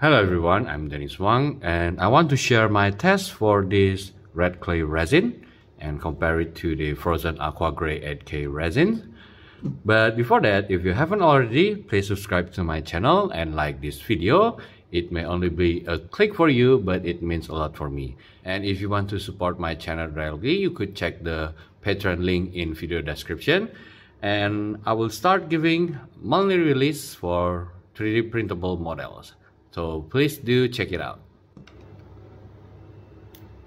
Hello everyone, I'm Dennis Wang and I want to share my test for this red clay resin and compare it to the frozen Aqua Grey 8k resin. But before that, if you haven't already, please subscribe to my channel and like this video. It may only be a click for you, but it means a lot for me. And if you want to support my channel directly, you could check the Patreon link in video description. And I will start giving monthly release for 3D printable models. So please do check it out.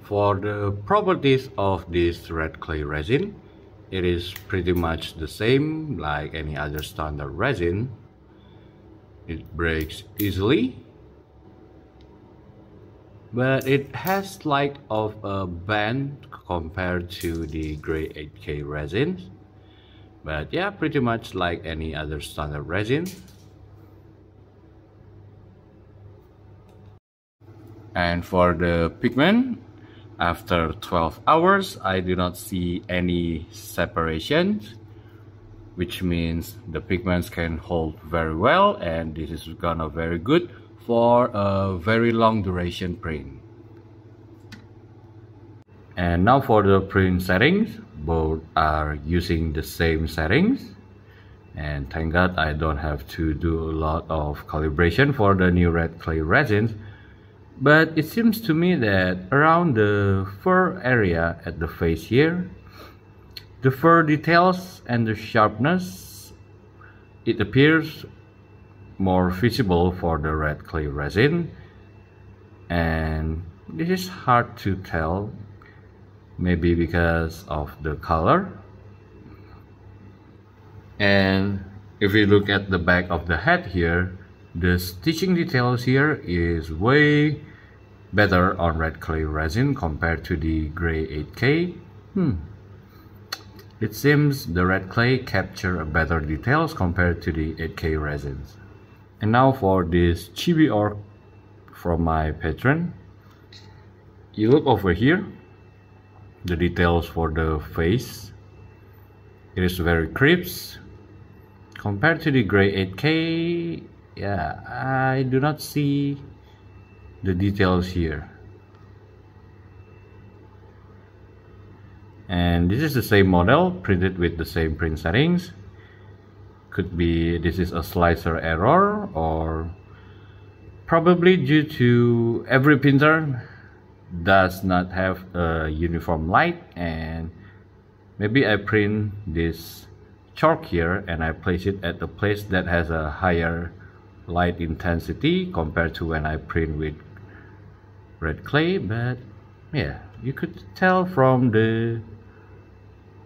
For the properties of this red clay resin, it is pretty much the same like any other standard resin. It breaks easily, but it has slight of a bend compared to the Grey 8k resin. But yeah, pretty much like any other standard resin. And for the pigment, after 12 hours, I do not see any separation, which means the pigments can hold very well, and this is gonna very good for a very long duration print. And now for the print settings, both are using the same settings. And thank God I don't have to do a lot of calibration for the new red clay resins. But it seems to me that around the fur area at the face here, the fur details and the sharpness, it appears more visible for the red clay resin. And this is hard to tell, maybe because of the color. And if you look at the back of the head here, the stitching details here is way better on red clay resin compared to the Grey 8k. It seems the red clay capture better details compared to the 8k resins. And now for this chibi orc from my patron, you look over here, the details for the face, it is very crisp compared to the Grey 8k. Yeah, I do not see the details here. And this is the same model printed with the same print settings. Could be this is a slicer error, or probably due to every printer does not have a uniform light, and maybe I print this chalk here and I place it at the place that has a higher light intensity compared to when I print with red clay. But yeah, you could tell from the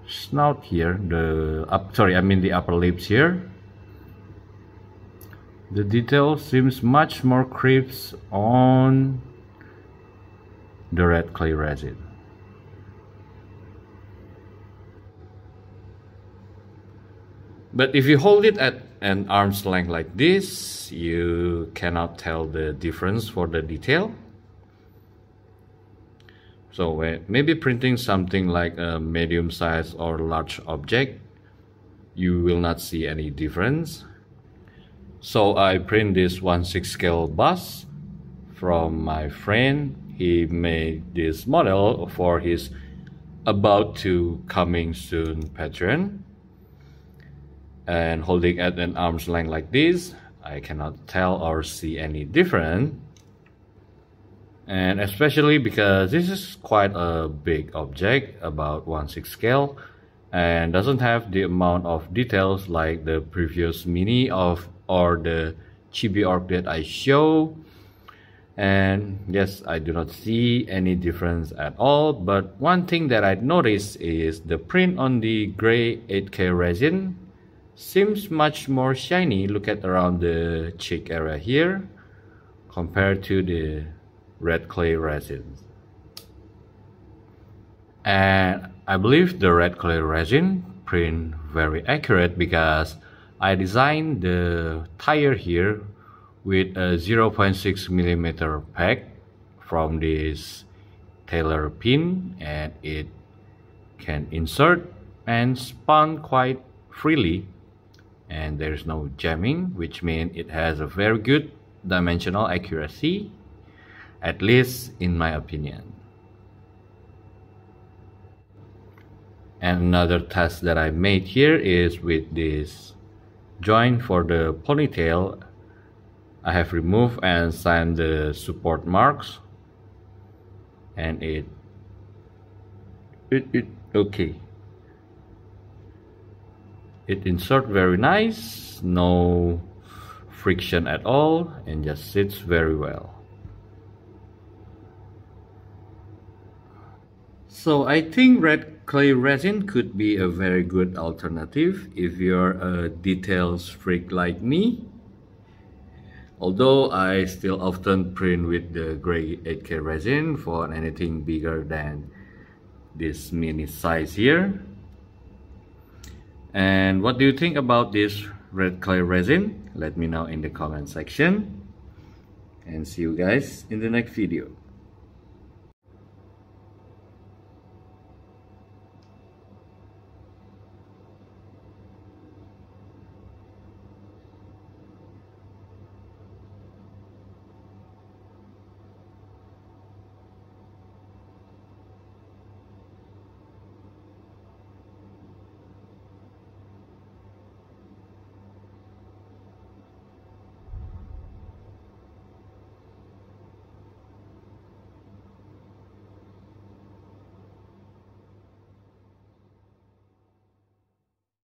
snout here, the upper lips here, the detail seems much more crisp on the red clay resin. But if you hold it at an arm's length like this, you cannot tell the difference for the detail. So maybe printing something like a medium size or large object, you will not see any difference. So I print this 1/6 scale bust from my friend. He made this model for his about to coming soon Patreon. And holding at an arm's length like this, I cannot tell or see any difference. And especially because this is quite a big object, about 1/6 scale, and doesn't have the amount of details like the previous mini or the chibi orc that I show. And yes, I do not see any difference at all. But one thing that I noticed is the print on the Grey 8k resin seems much more shiny. Look at around the cheek area here compared to the red clay resins. And I believe the red clay resin print very accurate because I designed the tire here with a 0.6mm peg from this Taylor pin, and it can insert and spun quite freely. And there's no jamming, which means it has a very good dimensional accuracy, at least in my opinion. And another test that I made here is with this joint for the ponytail. I have removed and signed the support marks, and it inserts very nice, no friction at all, and just sits very well. So I think red clay resin could be a very good alternative if you're a details freak like me. Although I still often print with the Grey 8k resin for anything bigger than this mini size here. And what do you think about this red clay resin? Let me know in the comment section, and see you guys in the next video.